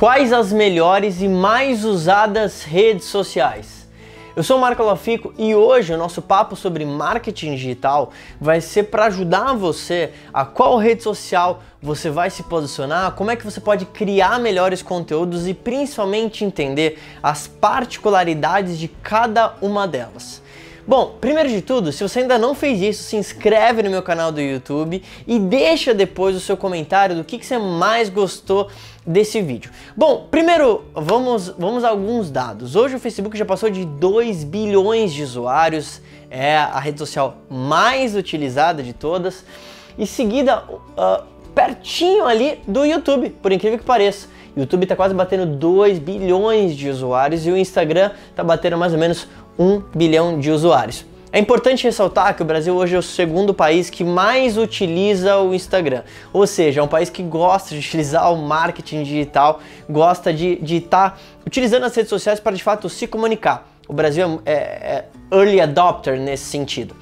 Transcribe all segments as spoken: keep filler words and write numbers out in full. Quais as melhores e mais usadas redes sociais? Eu sou o Marco Lafico e hoje o nosso papo sobre marketing digital vai ser para ajudar você a qual rede social você vai se posicionar, como é que você pode criar melhores conteúdos e principalmente entender as particularidades de cada uma delas. Bom, primeiro de tudo, se você ainda não fez isso, se inscreve no meu canal do YouTube e deixa depois o seu comentário do que, que você mais gostou desse vídeo. Bom, primeiro vamos, vamos a alguns dados. Hoje o Facebook já passou de dois bilhões de usuários, é a rede social mais utilizada de todas, e seguida uh, pertinho ali do YouTube, por incrível que pareça. O YouTube está quase batendo dois bilhões de usuários e o Instagram está batendo mais ou menos um bilhão de usuários. É importante ressaltar que o Brasil hoje é o segundo país que mais utiliza o Instagram, ou seja, é um país que gosta de utilizar o marketing digital, gosta de estar tá utilizando as redes sociais para de fato se comunicar. O Brasil é, é, é early adopter nesse sentido.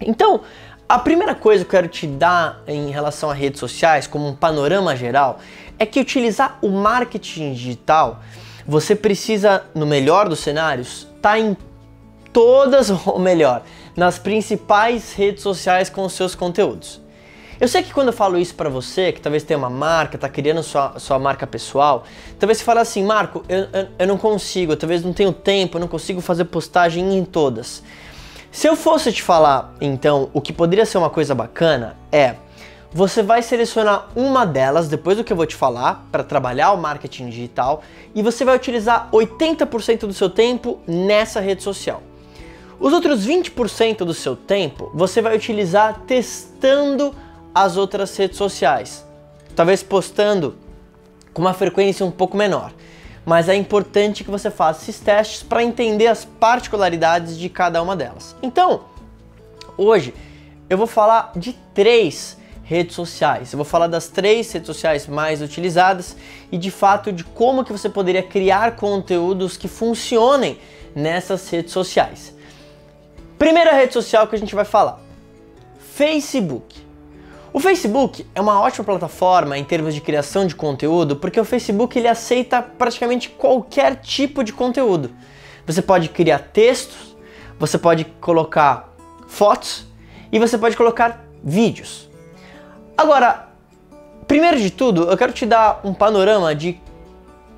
Então, a primeira coisa que eu quero te dar em relação a redes sociais, como um panorama geral, é que utilizar o marketing digital, você precisa, no melhor dos cenários, tá em todas, ou melhor, nas principais redes sociais com os seus conteúdos. Eu sei que quando eu falo isso pra você, que talvez tenha uma marca, tá criando sua, sua marca pessoal, talvez você fale assim, Marco, eu, eu, eu não consigo, eu talvez não tenho tempo, eu não consigo fazer postagem em todas. Se eu fosse te falar, então, o que poderia ser uma coisa bacana é, você vai selecionar uma delas, depois do que eu vou te falar, para trabalhar o marketing digital, e você vai utilizar oitenta por cento do seu tempo nessa rede social. Os outros vinte por cento do seu tempo, você vai utilizar testando as outras redes sociais, talvez postando com uma frequência um pouco menor. Mas é importante que você faça esses testes para entender as particularidades de cada uma delas. Então, hoje eu vou falar de três redes sociais. Eu vou falar das três redes sociais mais utilizadas e de fato de como que você poderia criar conteúdos que funcionem nessas redes sociais. Primeira rede social que a gente vai falar, Facebook. O Facebook é uma ótima plataforma em termos de criação de conteúdo, porque o Facebook ele aceita praticamente qualquer tipo de conteúdo. Você pode criar textos, você pode colocar fotos e você pode colocar vídeos. Agora, primeiro de tudo, eu quero te dar um panorama de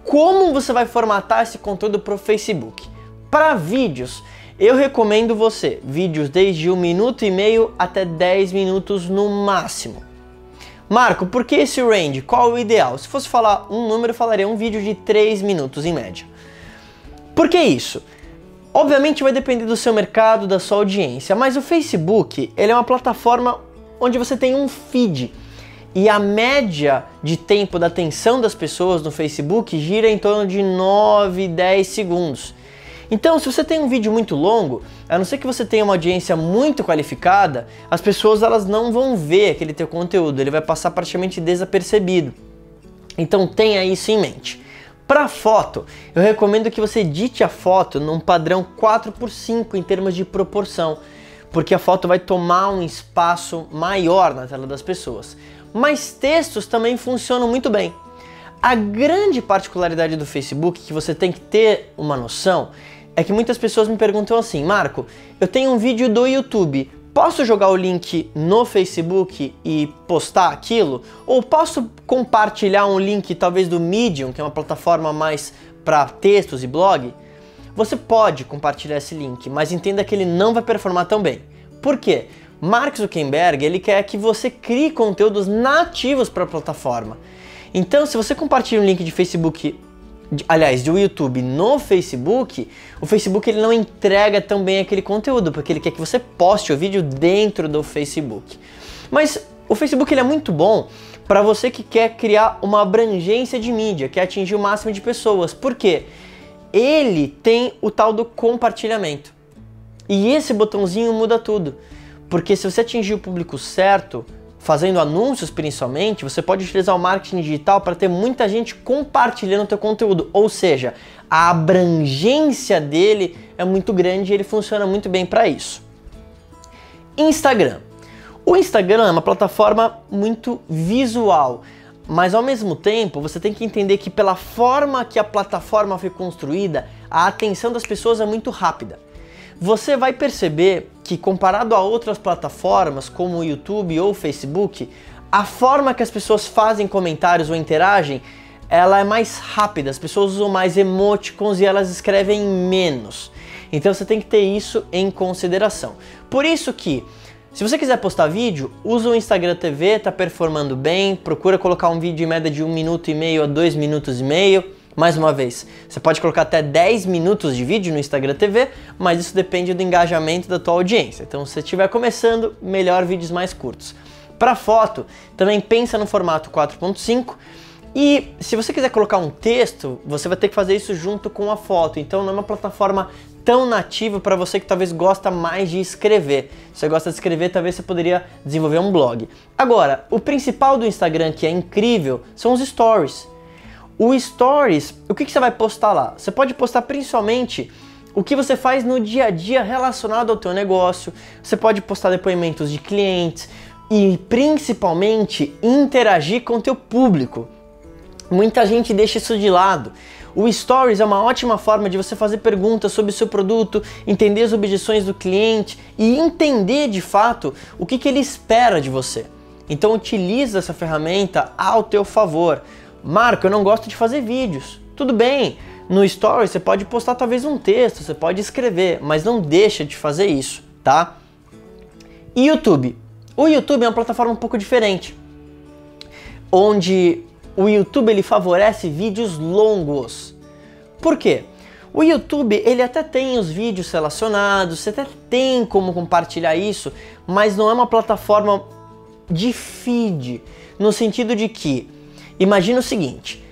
como você vai formatar esse conteúdo para o Facebook. Para vídeos, eu recomendo você vídeos desde um minuto e meio até dez minutos no máximo. Marco, por que esse range? Qual é o ideal? Se fosse falar um número, eu falaria um vídeo de três minutos em média. Por que isso? Obviamente vai depender do seu mercado, da sua audiência, mas o Facebook ele é uma plataforma onde você tem um feed e a média de tempo da atenção das pessoas no Facebook gira em torno de nove, dez segundos. Então, se você tem um vídeo muito longo, a não ser que você tenha uma audiência muito qualificada, as pessoas elas não vão ver aquele teu conteúdo, ele vai passar praticamente desapercebido. Então tenha isso em mente. Para foto, eu recomendo que você edite a foto num padrão quatro por cinco em termos de proporção, porque a foto vai tomar um espaço maior na tela das pessoas. Mas textos também funcionam muito bem. A grande particularidade do Facebook, que você tem que ter uma noção, é que muitas pessoas me perguntam assim, Marco, eu tenho um vídeo do YouTube, posso jogar o link no Facebook e postar aquilo? Ou posso compartilhar um link talvez do Medium, que é uma plataforma mais para textos e blog? Você pode compartilhar esse link, mas entenda que ele não vai performar tão bem. Por quê? Mark Zuckerberg, ele quer que você crie conteúdos nativos para a plataforma. Então, se você compartilha um link de Facebook, aliás, do YouTube no Facebook, o Facebook ele não entrega tão bem aquele conteúdo, porque ele quer que você poste o vídeo dentro do Facebook. Mas o Facebook ele é muito bom para você que quer criar uma abrangência de mídia, quer atingir o máximo de pessoas. Por quê? Ele tem o tal do compartilhamento. E esse botãozinho muda tudo, porque se você atingir o público certo, fazendo anúncios principalmente, você pode utilizar o marketing digital para ter muita gente compartilhando o teu conteúdo, ou seja, a abrangência dele é muito grande e ele funciona muito bem para isso. Instagram. O Instagram é uma plataforma muito visual. Mas ao mesmo tempo, você tem que entender que pela forma que a plataforma foi construída, a atenção das pessoas é muito rápida. Você vai perceber que, comparado a outras plataformas como o YouTube ou o Facebook, a forma que as pessoas fazem comentários ou interagem, ela é mais rápida, as pessoas usam mais emoticons e elas escrevem menos. Então você tem que ter isso em consideração. Por isso que, se você quiser postar vídeo, usa o Instagram T V, tá performando bem, procura colocar um vídeo em média de um minuto e meio a dois minutos e meio. Mais uma vez, você pode colocar até dez minutos de vídeo no Instagram T V, mas isso depende do engajamento da tua audiência. Então se você estiver começando, melhor vídeos mais curtos. Para foto, também pensa no formato quatro ponto cinco. E se você quiser colocar um texto, você vai ter que fazer isso junto com a foto. Então não é uma plataforma tão nativa para você que talvez gosta mais de escrever. Se você gosta de escrever, talvez você poderia desenvolver um blog. Agora, o principal do Instagram, que é incrível, são os stories. O stories, o que, que você vai postar lá? Você pode postar principalmente o que você faz no dia a dia relacionado ao teu negócio. Você pode postar depoimentos de clientes e principalmente interagir com o teu público. Muita gente deixa isso de lado. O Stories é uma ótima forma de você fazer perguntas sobre o seu produto, entender as objeções do cliente e entender de fato o que, que ele espera de você. Então utiliza essa ferramenta ao teu favor. Marco, eu não gosto de fazer vídeos. Tudo bem, no Stories você pode postar talvez um texto, você pode escrever, mas não deixa de fazer isso, tá? E YouTube? O YouTube é uma plataforma um pouco diferente, onde o YouTube ele favorece vídeos longos. Por quê? O YouTube ele até tem os vídeos relacionados, você até tem como compartilhar isso, mas não é uma plataforma de feed, no sentido de que, imagina o seguinte,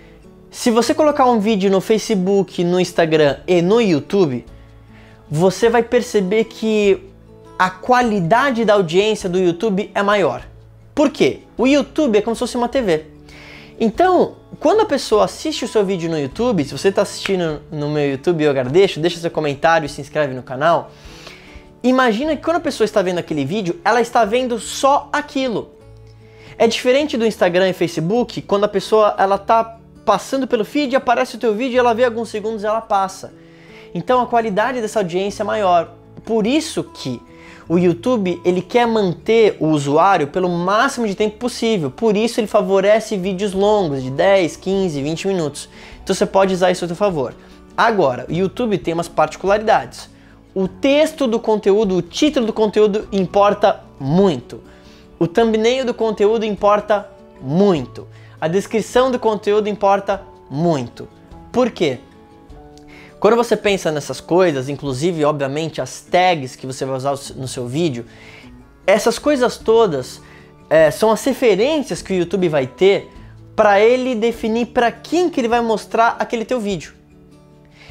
se você colocar um vídeo no Facebook, no Instagram e no YouTube, você vai perceber que a qualidade da audiência do YouTube é maior. Por quê? O YouTube é como se fosse uma T V. Então, quando a pessoa assiste o seu vídeo no YouTube, se você está assistindo no meu YouTube, eu agradeço, deixa seu comentário e se inscreve no canal. Imagina que quando a pessoa está vendo aquele vídeo, ela está vendo só aquilo. É diferente do Instagram e Facebook, quando a pessoa ela está passando pelo feed, aparece o teu vídeo, ela vê alguns segundos e ela passa. Então a qualidade dessa audiência é maior. Por isso que o YouTube ele quer manter o usuário pelo máximo de tempo possível, por isso ele favorece vídeos longos de dez, quinze, vinte minutos. Então você pode usar isso a seu favor. Agora, o YouTube tem umas particularidades. O texto do conteúdo, o título do conteúdo importa muito. O thumbnail do conteúdo importa muito. A descrição do conteúdo importa muito. Por quê? Quando você pensa nessas coisas, inclusive, obviamente, as tags que você vai usar no seu vídeo, essas coisas todas é, são as referências que o YouTube vai ter para ele definir para quem que ele vai mostrar aquele teu vídeo.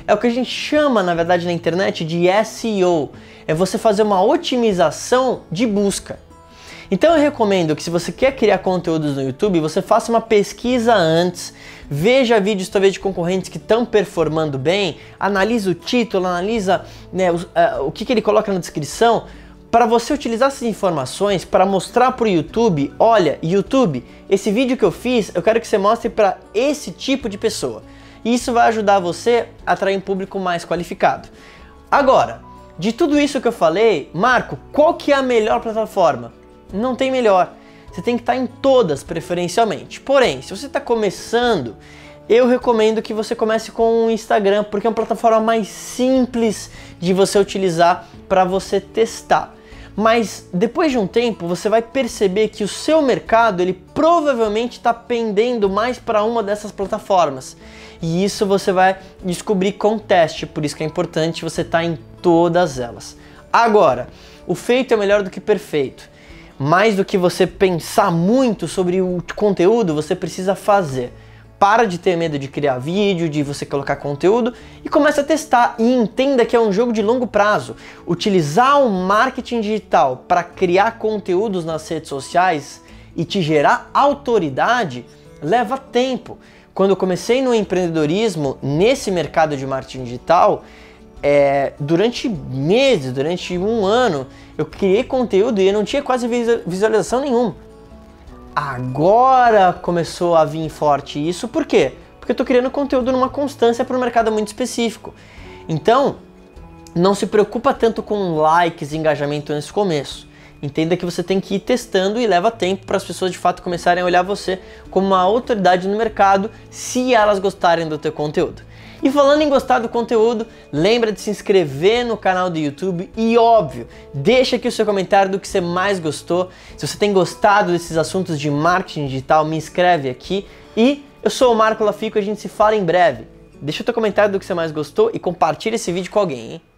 É o que a gente chama, na verdade, na internet de S E O. É você fazer uma otimização de busca. Então eu recomendo que, se você quer criar conteúdos no YouTube, você faça uma pesquisa antes, veja vídeos talvez de concorrentes que estão performando bem, analisa o título, analisa né, o, uh, o que, que ele coloca na descrição, para você utilizar essas informações para mostrar para o YouTube, olha, YouTube, esse vídeo que eu fiz, eu quero que você mostre para esse tipo de pessoa. E isso vai ajudar você a atrair um público mais qualificado. Agora, de tudo isso que eu falei, Marco, qual que é a melhor plataforma? Não tem melhor, você tem que estar em todas preferencialmente. Porém, se você está começando, eu recomendo que você comece com o Instagram, porque é uma plataforma mais simples de você utilizar para você testar. Mas depois de um tempo, você vai perceber que o seu mercado, ele provavelmente está pendendo mais para uma dessas plataformas. E isso você vai descobrir com teste, por isso que é importante você estar em todas elas. Agora, o feito é melhor do que perfeito. Mais do que você pensar muito sobre o conteúdo, você precisa fazer. Para de ter medo de criar vídeo, de você colocar conteúdo e comece a testar. E entenda que é um jogo de longo prazo. Utilizar o marketing digital para criar conteúdos nas redes sociais e te gerar autoridade leva tempo. Quando eu comecei no empreendedorismo, nesse mercado de marketing digital, É, durante meses, durante um ano, eu criei conteúdo e eu não tinha quase visualização nenhuma. Agora começou a vir forte isso, por quê? Porque eu estou criando conteúdo numa constância para um mercado muito específico. Então, não se preocupa tanto com likes e engajamento nesse começo. Entenda que você tem que ir testando e leva tempo para as pessoas de fato começarem a olhar você como uma autoridade no mercado, se elas gostarem do teu conteúdo. E falando em gostar do conteúdo, lembra de se inscrever no canal do YouTube e, óbvio, deixa aqui o seu comentário do que você mais gostou. Se você tem gostado desses assuntos de marketing digital, me inscreve aqui. E eu sou o Marco Lafico e a gente se fala em breve. Deixa o teu comentário do que você mais gostou e compartilha esse vídeo com alguém, hein?